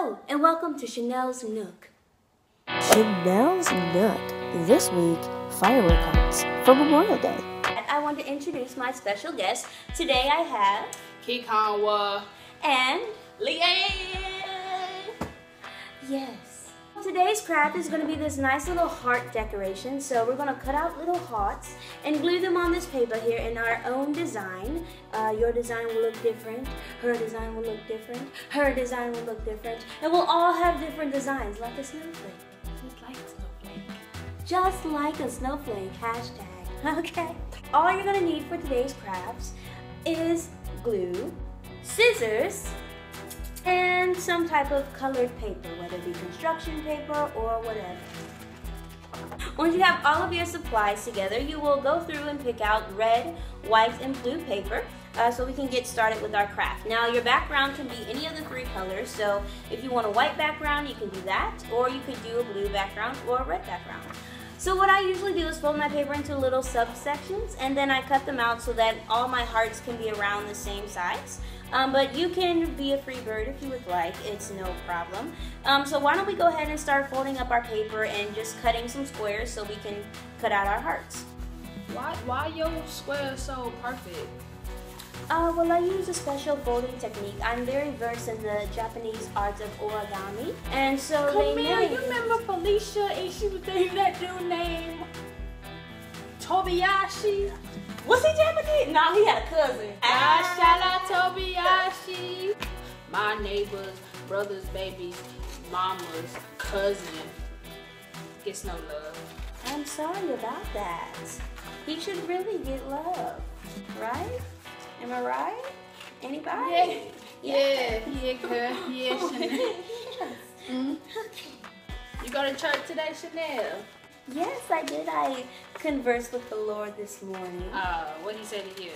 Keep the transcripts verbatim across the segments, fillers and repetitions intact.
Hello, and welcome to Chanel's Nook. Chanel's Nook. This week, firework hunts for Memorial Day. I want to introduce my special guests. Today I have Kikanwa and Leanne. Yes. Today's craft is going to be this nice little heart decoration. So we're going to cut out little hearts and glue them on this paper here in our own design. Uh, your design will look different. Her design will look different. Her design will look different. And we'll all have different designs, like a snowflake. Just like a snowflake. Just like a snowflake. Hashtag. Okay. All you're gonna need for today's crafts is glue, scissors, and some type of colored paper, whether it be construction paper or whatever. Once you have all of your supplies together, you will go through and pick out red, white, and blue paper uh, so we can get started with our craft. Now, your background can be any of the three colors, so if you want a white background, you can do that, or you could do a blue background or a red background. So what I usually do is fold my paper into little subsections, and then I cut them out so that all my hearts can be around the same size. Um, but you can be a free bird if you would like, it's no problem. Um, so why don't we go ahead and start folding up our paper and just cutting some squares so we can cut out our hearts. Why, why your square is so perfect? Uh, well, I use a special folding technique. I'm very versed in the Japanese art of origami, and so Camille, they named... you remember Felicia, and she was dating that dude named Tobiyashi? Was he Japanese? Nah, he had a cousin. Ah, shout out Tobiyashi. My neighbors, brothers, babies, mamas, cousin gets no love. I'm sorry about that. He should really get love, right? Am I right? Anybody? Yeah, yeah, yeah, girl. Yeah, Chanel. Yes. Mm-hmm. Okay. You go to church today, Chanel? Yes, I did. I conversed with the Lord this morning. Uh, what did he say to you?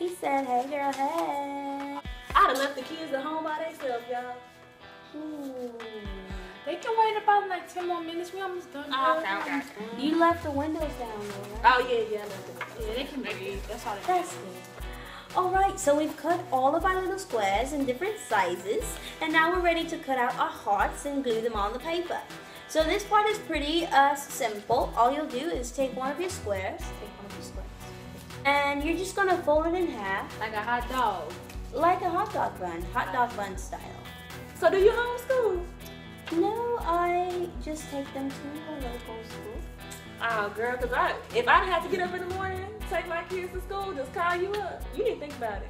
He said, hey, girl, hey. I'd have left the kids at home by themselves, y'all. Hmm. They can wait about like ten more minutes. We almost done. Oh, okay, okay. Mm-hmm. You left the windows down, though, right? Oh, yeah, yeah, I left the windows. Yeah, they can breathe. That's all they can. That's good. Alright, so we've cut all of our little squares in different sizes, and now we're ready to cut out our hearts and glue them on the paper. So this part is pretty uh, simple. All you'll do is take one of your squares, take one of your squares, and you're just gonna fold it in half. Like a hot dog. Like a hot dog bun, hot dog bun style. So do you homeschool? No, I just take them to the local school. Oh girl, cause I, if I'd have to get up in the morning, take my kids to school, just call you up. You need to think about it.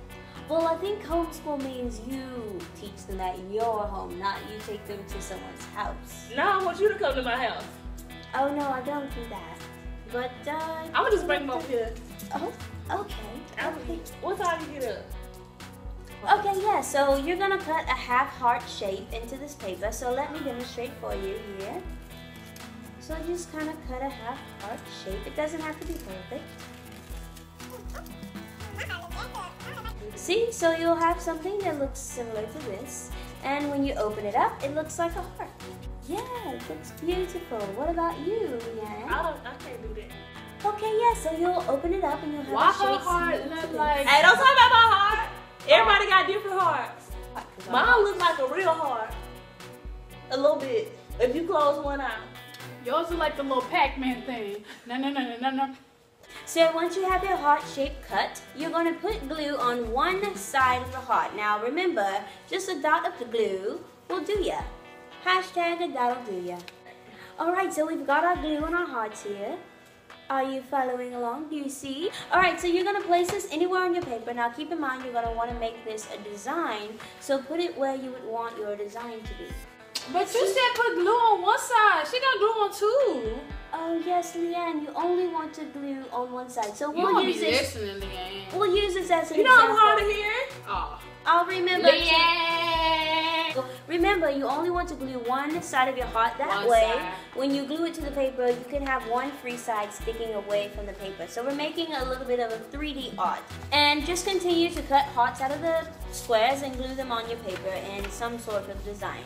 Well, I think homeschool means you teach them at your home, not you take them to someone's house. No, I want you to come to my house. Oh no, I don't do that. But uh, I'm gonna just bring them up here. Oh, okay. Okay. What time do you get up? Okay, yeah, so you're gonna cut a half heart shape into this paper. So let me demonstrate for you here. So just kind of cut a half heart shape. It doesn't have to be perfect. See, so you'll have something that looks similar to this. And when you open it up, it looks like a heart. Yeah, it looks beautiful. What about you, Leanne? I don't, I can't do that. Okay, yeah, so you'll open it up and you'll have Why a shape heart look like? Hey, don't talk about my heart. Everybody got different hearts. Mine looks like a real heart. A little bit, if you close one eye. Yours are like the little Pac-Man thing. No, no, no, no, no, no. So once you have your heart shape cut, you're going to put glue on one side of the heart. Now remember, just a dot of the glue will do ya. Hashtag a dot'll do ya. Alright, so we've got our glue on our hearts here. Are you following along? Do you see? Alright, so you're going to place this anywhere on your paper. Now keep in mind you're going to want to make this a design, so put it where you would want your design to be. But you said put glue on one side. She got glue on two. Oh yes, Leanne. You only want to glue on one side. So we'll you use be this. Listening, Leanne. We'll use this as an you know example. You know I'm hard to hear. Oh. I'll remember. Leanne. To, remember, you only want to glue one side of your heart. That one way, side. When you glue it to the paper, you can have one free side sticking away from the paper. So we're making a little bit of a three D art. And just continue to cut hearts out of the squares and glue them on your paper in some sort of design.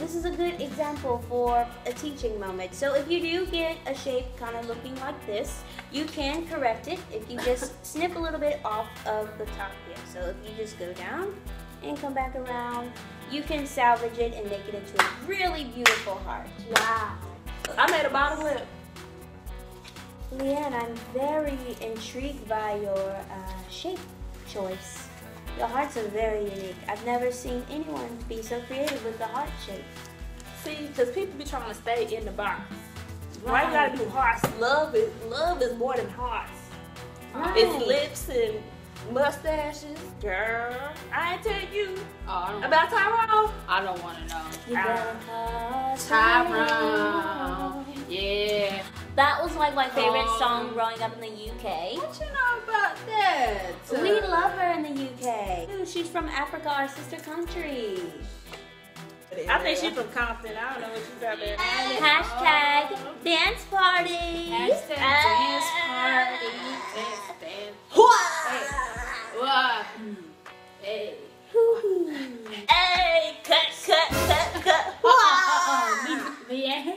this is a good example for a teaching moment. So if you do get a shape kind of looking like this, you can correct it if you just snip a little bit off of the top here. So if you just go down and come back around, you can salvage it and make it into a really beautiful heart. Wow. I made a bottom lip. Leanne, I'm very intrigued by your uh, shape choice. Your hearts are very unique. I've never seen anyone be so creative with the heart shape. See, because people be trying to stay in the box. Right. Why you gotta do hearts? Love is, love is more than hearts. Right. It's lips and mustaches. Girl, I ain't tell you oh, about Tyrone. I don't want to know. You uh, Tyrone. Tyrone. Yeah. That was like my favorite um, song growing up in the U K. What you know about that? We love her in the U K. Ooh, she's from Africa, our sister country. I think she's from Compton. I don't know what you got there. Hashtag oh. dance party. Hashtag uh, dance party. Dance, dance. Whoa. Hey. Hey, cut, cut, cut, cut. Whoa. Yeah.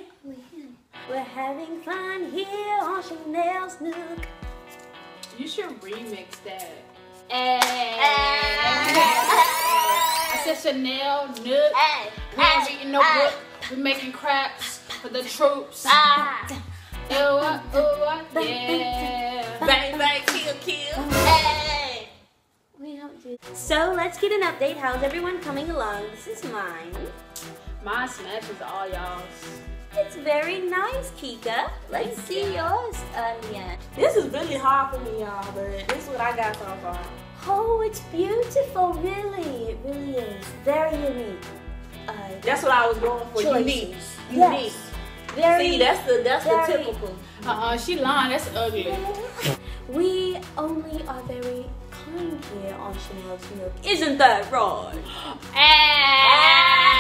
We're having fun here on Chanel's Nook. You should remix that. Hey. Hey. I said Chanel Nook. Hey. We ain't reading no hey. book. We're making craps for the troops. Ah. Ooh, ooh, yeah. Bang, bang, kill, kill. Hey. We don't do that. So let's get an update. How's everyone coming along? This is mine. Mine smashes all y'all's. It's very nice, Kika. Let's Thank see you. yours, Leanne. This is really hard for me, y'all, but this is what I got so far. Oh, it's beautiful, really. It really is. Very unique. Uh, that's what I was going for. Choices. Unique. Yes. Unique. Very, see, that's the that's very, the typical. Uh-uh, she lying. That's ugly. We only are very kind here on Chanel's Nook. Isn't that right?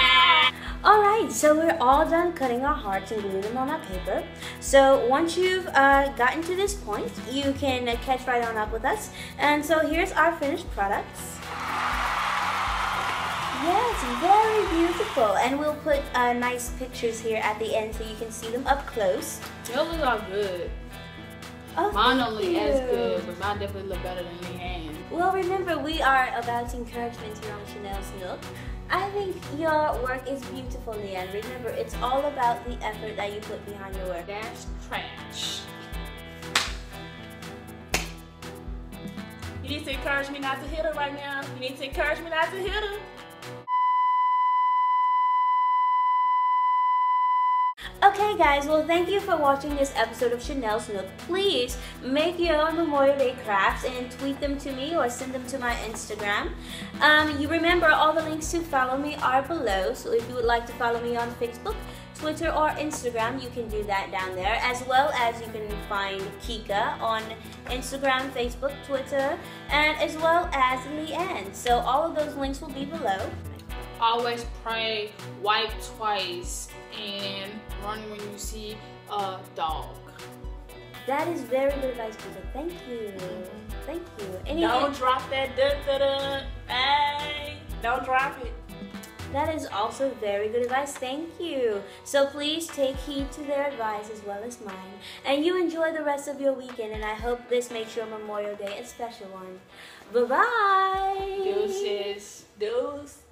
And alright, so we're all done cutting our hearts and gluing them on our paper. So once you've uh, gotten to this point, you can uh, catch right on up with us. And so here's our finished products. Yes, very beautiful. And we'll put uh, nice pictures here at the end so you can see them up close. Yours look all good. Oh, mine don't look as good, but mine definitely look better than Leanne. Well, remember, we are about encouragement here on Chanel's Nook. I think your work is beautiful, Leanne. Remember, it's all about the effort that you put behind your work. That's trash. You need to encourage me not to hit her right now. You need to encourage me not to hit her. Okay guys, well thank you for watching this episode of Chanel's Nook. Please make your own Memorial Day crafts and tweet them to me or send them to my Instagram. Um, you remember all the links to follow me are below, so if you would like to follow me on Facebook, Twitter or Instagram, you can do that down there, as well as you can find Kika on Instagram, Facebook, Twitter, and as well as Leanne. So all of those links will be below. Always pray, wipe twice, and run when you see a dog. That is very good advice, Peter. Thank you. Thank you. Any Don't drop that da da da. Hey, don't drop it. That is also very good advice. Thank you. So please take heed to their advice as well as mine. And you enjoy the rest of your weekend. And I hope this makes your Memorial Day a special one. Bye-bye. Deuces. Deuces.